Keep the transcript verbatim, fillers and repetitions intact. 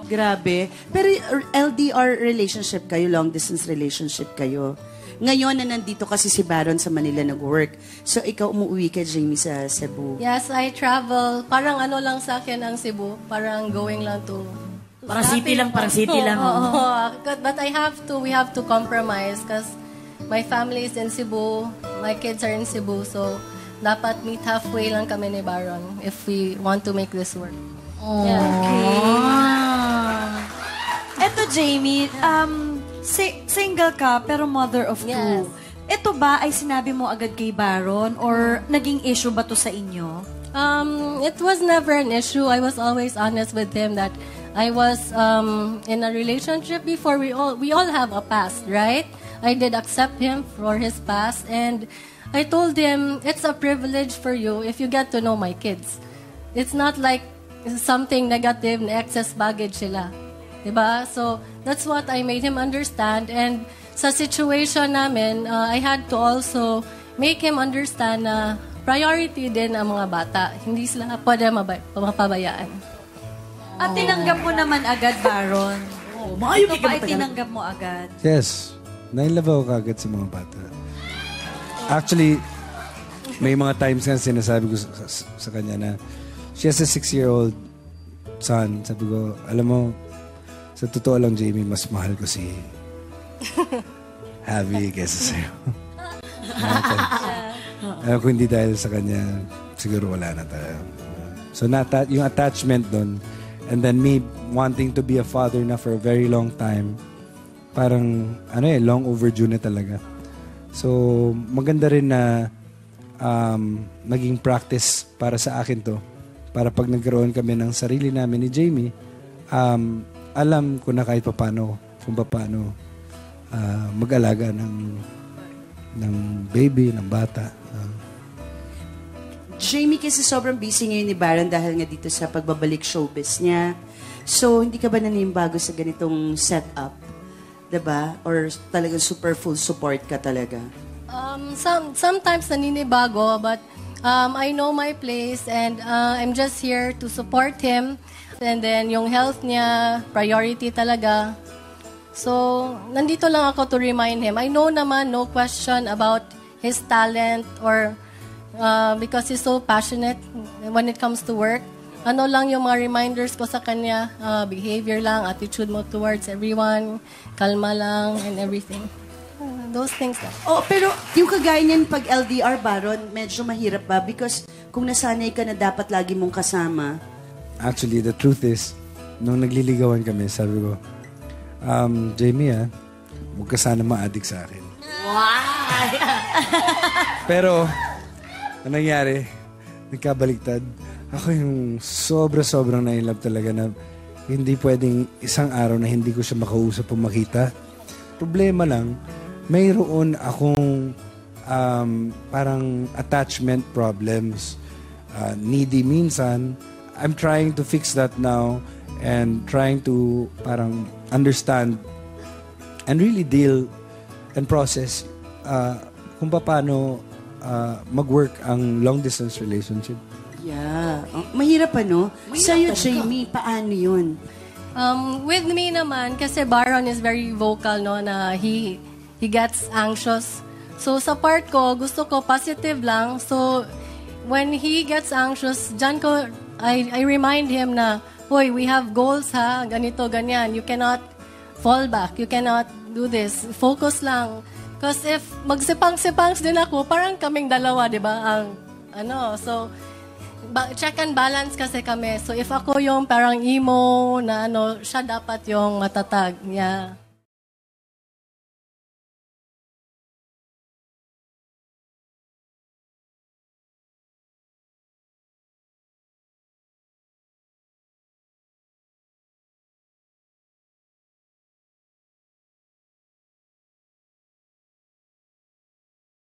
Opo, grabe. Pero L D R relationship kayo, long distance relationship kayo. Ngayon na nandito kasi si Baron sa Manila nag-work. So ikaw umuwi ka, Jamie, sa Cebu. Yes, I travel. Parang ano lang sa akin ang Cebu. Parang going lang to... to parang city lang, parang city lang. Oh, oh. But I have to, we have to compromise because my family is in Cebu, my kids are in Cebu, so... Dapat meet halfway lang kami ni Baron if we want to make this work. Yeah. Okay. Eto, Jamie, um, si single ka pero mother of yes. two. Ito ba ay sinabi mo agad kay Baron or naging issue ba to sa inyo? Um, it was never an issue. I was always honest with him that I was um, in a relationship before. We all, we all have a past, right? I did accept him for his past and... I told him, it's a privilege for you if you get to know my kids. It's not like something negative, excess baggage sila. Diba? So, that's what I made him understand. And sa situation namin, uh, I had to also make him understand na priority din ang mga bata. Hindi sila pwede mapabayaan. Oh. At tinanggap mo naman agad, Baron. Oh, ito pa ay tinanggap mo agad. Yes. Nailabaw ka agad sa mga bata. Actually, may mga times nga sinasabi ko sa, sa, sa kanya na she has a six-year-old son. Sabi ko, alam mo, sa totoo lang, Jamie, mas mahal ko si Harvey kesa sa'yo. Alam ko, hindi dahil sa kanya, siguro wala na tayo. So, nata yung attachment doon, and then me wanting to be a father na for a very long time, parang, ano eh, long overdue na talaga. So, maganda rin na um, naging practice para sa akin to. Para pag nagkaroon kami ng sarili namin ni Jamie, um, alam ko na kahit paano, kung paano uh, mag-alaga ng, ng baby, ng bata. Uh. Jamie, kasi sobrang busy ngayon ni Baron dahil nga dito sa pagbabalik showbiz niya. So, hindi ka ba nanimbago sa ganitong setup? Diba? Or talagang super full support ka talaga? Um, some, sometimes naninibago, but um, I know my place and uh, I'm just here to support him. And then yung health niya, priority talaga. So, nandito lang ako to remind him. I know naman, no question about his talent or uh, because he's so passionate when it comes to work. Ano lang yung mga reminders ko sa kanya, uh, behavior lang, attitude mo towards everyone, kalma lang, and everything. Uh, those things lang. Oh, pero yung kagaya niyan pag L D R, Baron, medyo mahirap ba? Because kung nasanay ka na dapat lagi mong kasama. Actually, the truth is, nung nagliligawan kami, sabi ko, um, Jamie, ah, huwag ka sana ma-addict sa akin. Wow! Pero, anong nangyari? Nagkabaliktad. Ako yung sobra-sobrang nailab talaga na hindi pwedeng isang araw na hindi ko siya makausap o makita. Problema lang, mayroon akong um, parang attachment problems. Uh, needy minsan. I'm trying to fix that now and trying to parang understand and really deal and process uh, kung paano uh, mag-work ang long-distance relationship. Yeah. Oh, mahirap ano? Sa'yo, Jamie, paano yun? Um, with me naman, kasi Baron is very vocal, no, na he, he gets anxious. So, sa part ko, gusto ko positive lang. So, when he gets anxious, dyan ko, I, I remind him na, hoy, we have goals, ha? Ganito, ganyan. You cannot fall back. You cannot do this. Focus lang. Kasi if magsipang-sipangs din ako, parang kaming dalawa, di ba? Ang, ano, so... Check and balance kasi kami. So, if ako yung parang emo na ano, siya dapat yung matatag. Yeah.